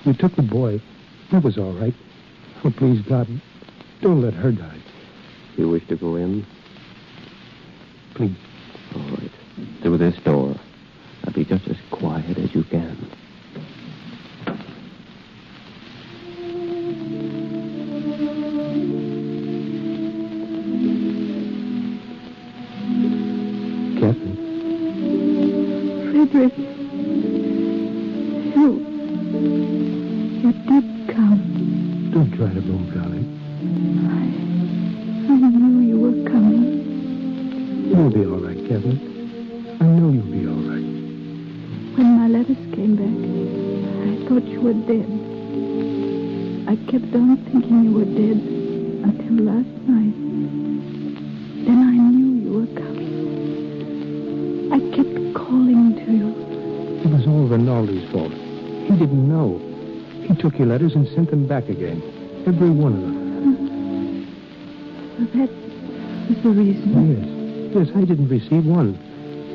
You took the boy. That was all right. Oh, please, God, don't let her die. You wish to go in? Please. All right. Through this door. Now be just as quiet as you can. Catherine. Frederick. You did come. Don't try to move, darling. I knew you were coming. You'll be all right, Kevin. I know you'll be all right. When my letters came back, I thought you were dead. I kept on thinking you were dead until last night. Then I knew you were coming. I kept calling to you. It was all Rinaldi's fault. He didn't know. He took your letters and sent them back again. Every one of them. That is the reason. Yes, I didn't receive one.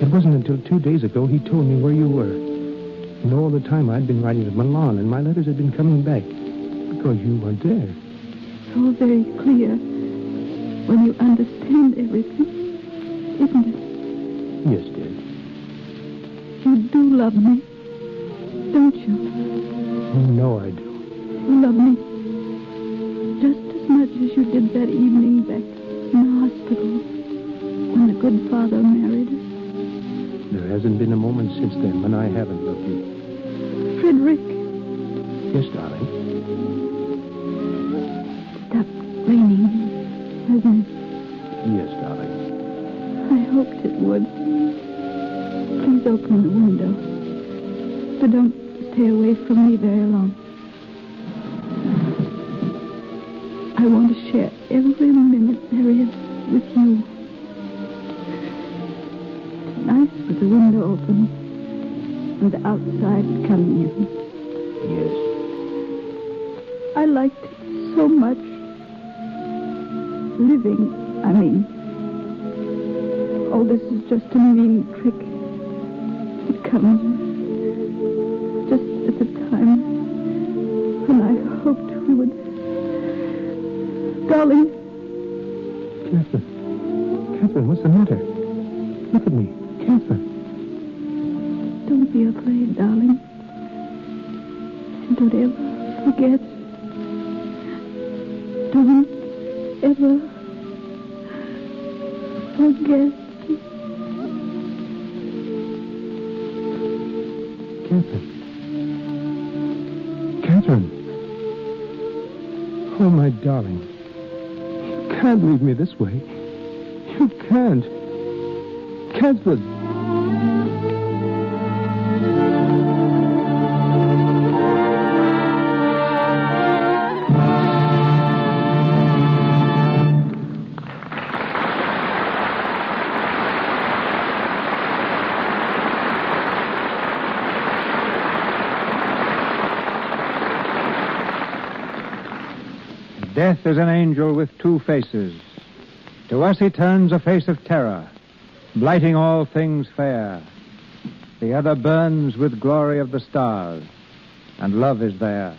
It wasn't until 2 days ago he told me where you were. And all the time I'd been writing to Milan, and my letters had been coming back because you weren't there. It's all very clear when you understand everything, isn't it? Yes, dear. You do love me, don't you? Oh, no, I do. You love me just as much as you did that evening back in the hospital when the good father married us. There hasn't been a moment since then when I haven't loved you. Frederick. Yes, darling. Stop raining, hasn't it? Yes, darling. I hoped it would. Please open the window. But don't stay away from me very long. I want to share every minute there is with you. Nice with the window open and the outside coming in. Yes. I liked it so much. Living, I mean. Oh, this is just a mean trick. It comes just at the time when I hoped we would. Darling. Catherine. Catherine, what's the matter? Look at me. Catherine. Don't be afraid, darling. And don't ever forget. Don't ever forget. Catherine. Catherine. Oh, my darling. You can't leave me this way. You can't. Catherine. Death is an angel with two faces. To us he turns a face of terror, blighting all things fair. The other burns with glory of the stars, and love is there.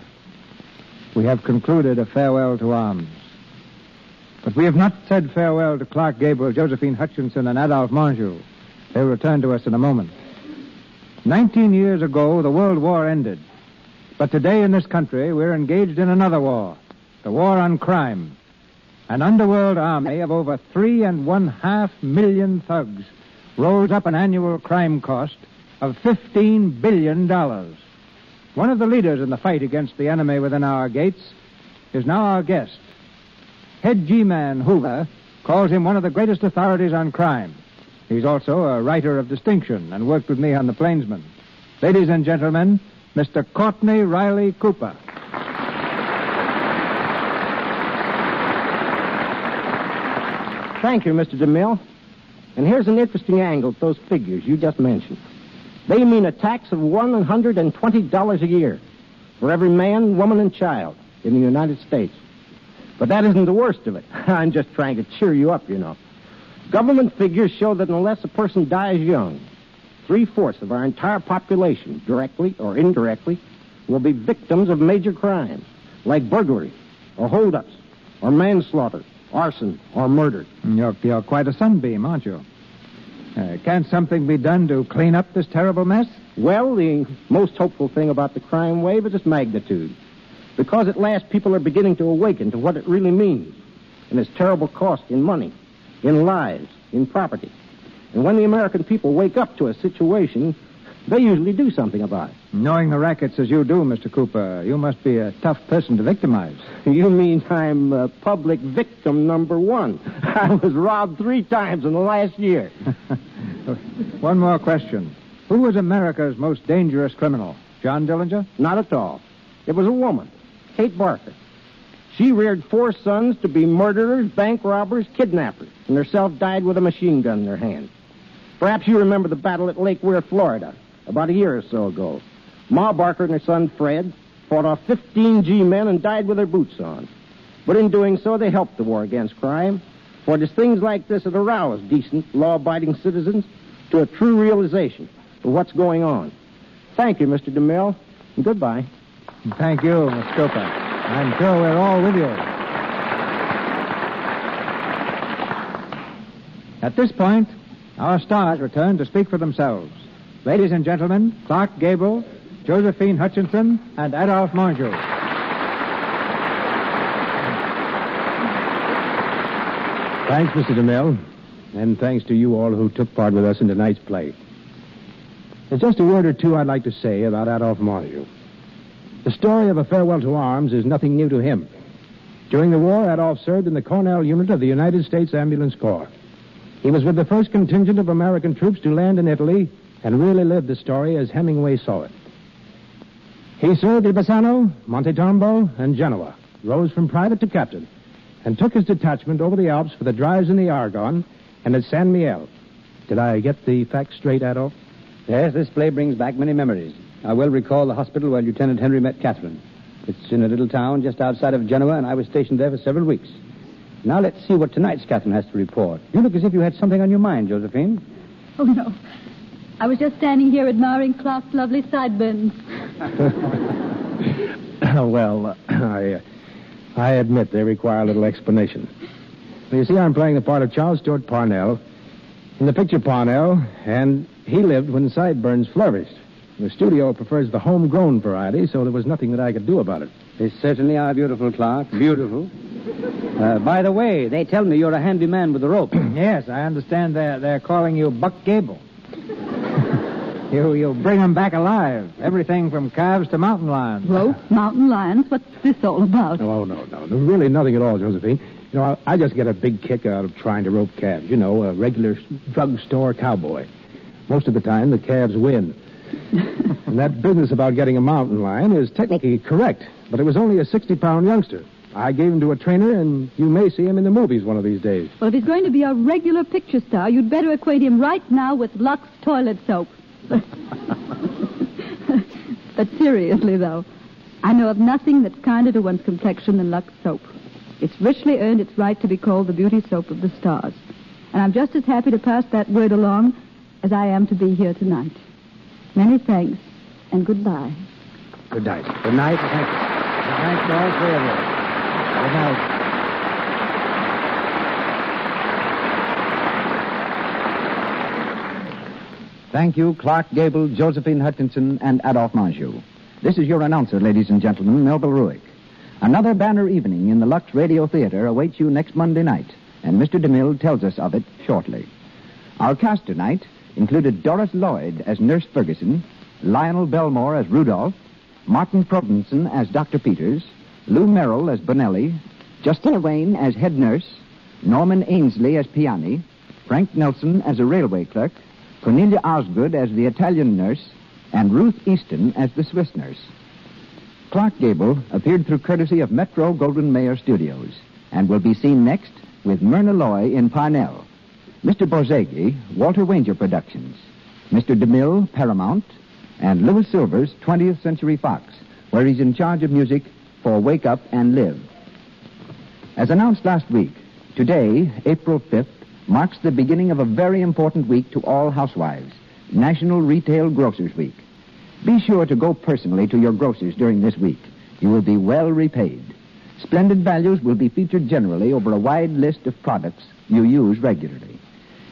We have concluded a farewell to arms. But we have not said farewell to Clark Gable, Josephine Hutchinson, and Adolphe Menjou. They'll return to us in a moment. 19 years ago, the World War ended. But today in this country, we're engaged in another war. The war on crime. An underworld army of over 3.5 million thugs rolls up an annual crime cost of $15 billion. One of the leaders in the fight against the enemy within our gates is now our guest. Head G-Man Hoover calls him one of the greatest authorities on crime. He's also a writer of distinction and worked with me on The Plainsman. Ladies and gentlemen, Mr. Courtney Riley Cooper. Thank you, Mr. DeMille. And here's an interesting angle to those figures you just mentioned. They mean a tax of $120 a year for every man, woman, and child in the United States. But that isn't the worst of it. I'm just trying to cheer you up, you know. Government figures show that unless a person dies young, 3/4 of our entire population, directly or indirectly, will be victims of major crimes like burglary or holdups or manslaughter, arson, or murder. You're quite a sunbeam, aren't you? Can't something be done to clean up this terrible mess? Well, the most hopeful thing about the crime wave is its magnitude. Because at last people are beginning to awaken to what it really means. And its terrible cost in money, in lives, in property. And when the American people wake up to a situation, they usually do something about it. Knowing the rackets as you do, Mr. Cooper, you must be a tough person to victimize. You mean I'm public victim number one. I was robbed 3 times in the last year. One more question. Who was America's most dangerous criminal? John Dillinger? Not at all. It was a woman, Kate Barker. She reared 4 sons to be murderers, bank robbers, kidnappers, and herself died with a machine gun in her hand. Perhaps you remember the battle at Lake Weir, Florida, about a year or so ago. Ma Barker and her son Fred fought off 15 G-men and died with their boots on. But in doing so, they helped the war against crime. For it is things like this that arouse decent, law-abiding citizens to a true realization of what's going on. Thank you, Mr. DeMille, and goodbye. Thank you, Mr. Cooper. I'm sure we're all with you. At this point, our stars return to speak for themselves. Ladies and gentlemen, Clark Gable, Josephine Hutchinson, and Adolphe Menjou. Thanks, Mr. DeMille, and thanks to you all who took part with us in tonight's play. There's just a word or two I'd like to say about Adolphe Menjou. The story of A Farewell to Arms is nothing new to him. During the war, Adolphe served in the Cornell unit of the United States Ambulance Corps. He was with the first contingent of American troops to land in Italy and really lived the story as Hemingway saw it. He served at Bassano, Monte Tombo, and Genoa, rose from private to captain, and took his detachment over the Alps for the drives in the Argonne and at San Miel. Did I get the facts straight, Adolphe? Yes, this play brings back many memories. I well recall the hospital where Lieutenant Henry met Catherine. It's in a little town just outside of Genoa, and I was stationed there for several weeks. Now let's see what tonight's Catherine has to report. You look as if you had something on your mind, Josephine. Oh, no. I was just standing here admiring Clark's lovely sideburns. Well, I admit they require a little explanation. Well, you see, I'm playing the part of Charles Stuart Parnell. In the picture, Parnell, and he lived when sideburns flourished. The studio prefers the homegrown variety, so there was nothing that I could do about it. They certainly are beautiful, Clark. Beautiful. By the way, they tell me you're a handy man with a rope. Yes, I understand they're calling you Buck Gable. You bring them back alive. Everything from calves to mountain lions. Rope, mountain lions? What's this all about? Oh, no. Really nothing at all, Josephine. You know, I just get a big kick out of trying to rope calves. You know, a regular drugstore cowboy. Most of the time, the calves win. And that business about getting a mountain lion is technically correct, but it was only a 60-pound youngster. I gave him to a trainer, and you may see him in the movies one of these days. Well, if he's going to be a regular picture star, you'd better acquaint him right now with Lux Toilet Soap. But seriously, though, I know of nothing that's kinder to one's complexion than Lux Soap. It's richly earned its right to be called the beauty soap of the stars. And I'm just as happy to pass that word along as I am to be here tonight. Many thanks, and goodbye. Good night. Good night. Thank you. Thanks to all three of you. Good night. Thank you, Clark Gable, Josephine Hutchinson, and Adolphe Menjou. This is your announcer, ladies and gentlemen, Melville Ruick. Another banner evening in the Lux Radio Theater awaits you next Monday night, and Mr. DeMille tells us of it shortly. Our cast tonight included Doris Lloyd as Nurse Ferguson, Lionel Belmore as Rudolph, Martin Provensen as Dr. Peters, Lou Merrill as Bonelli, Justin Wayne as head nurse, Norman Ainsley as Piani, Frank Nelson as a railway clerk, Cornelia Osgood as the Italian nurse, and Ruth Easton as the Swiss nurse. Clark Gable appeared through courtesy of Metro Goldwyn Mayer Studios and will be seen next with Myrna Loy in Parnell, Mr. Borzage, Walter Wanger Productions, Mr. DeMille, Paramount, and Louis Silvers, 20th Century Fox, where he's in charge of music for Wake Up and Live. As announced last week, today, April 5th, marks the beginning of a very important week to all housewives, National Retail Grocers Week. Be sure to go personally to your grocers during this week. You will be well repaid. Splendid values will be featured generally over a wide list of products you use regularly.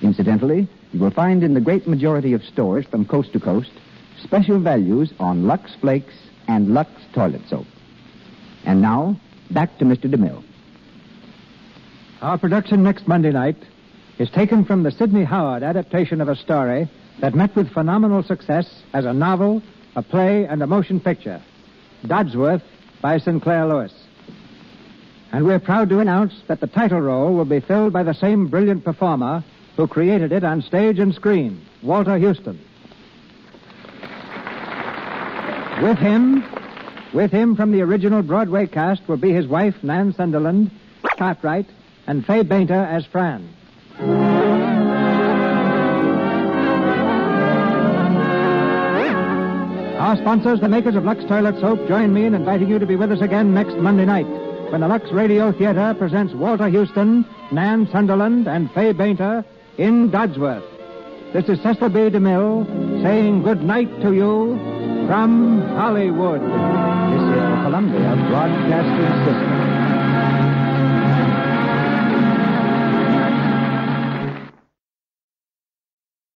Incidentally, you will find in the great majority of stores from coast to coast special values on Lux Flakes and Lux Toilet Soap. And now, back to Mr. DeMille. Our production next Monday night is taken from the Sidney Howard adaptation of a story that met with phenomenal success as a novel, a play, and a motion picture, Dodsworth by Sinclair Lewis. And we're proud to announce that the title role will be filled by the same brilliant performer who created it on stage and screen, Walter Huston. With him from the original Broadway cast will be his wife, Nan Sunderland, Cartwright, and Faye Bainter as Fran. Our sponsors, the makers of Lux Toilet Soap, join me in inviting you to be with us again next Monday night when the Lux Radio Theater presents Walter Huston, Nan Sunderland, and Faye Bainter in Dodsworth. This is Cecil B. DeMille saying good night to you from Hollywood. This is the Columbia Broadcasting System.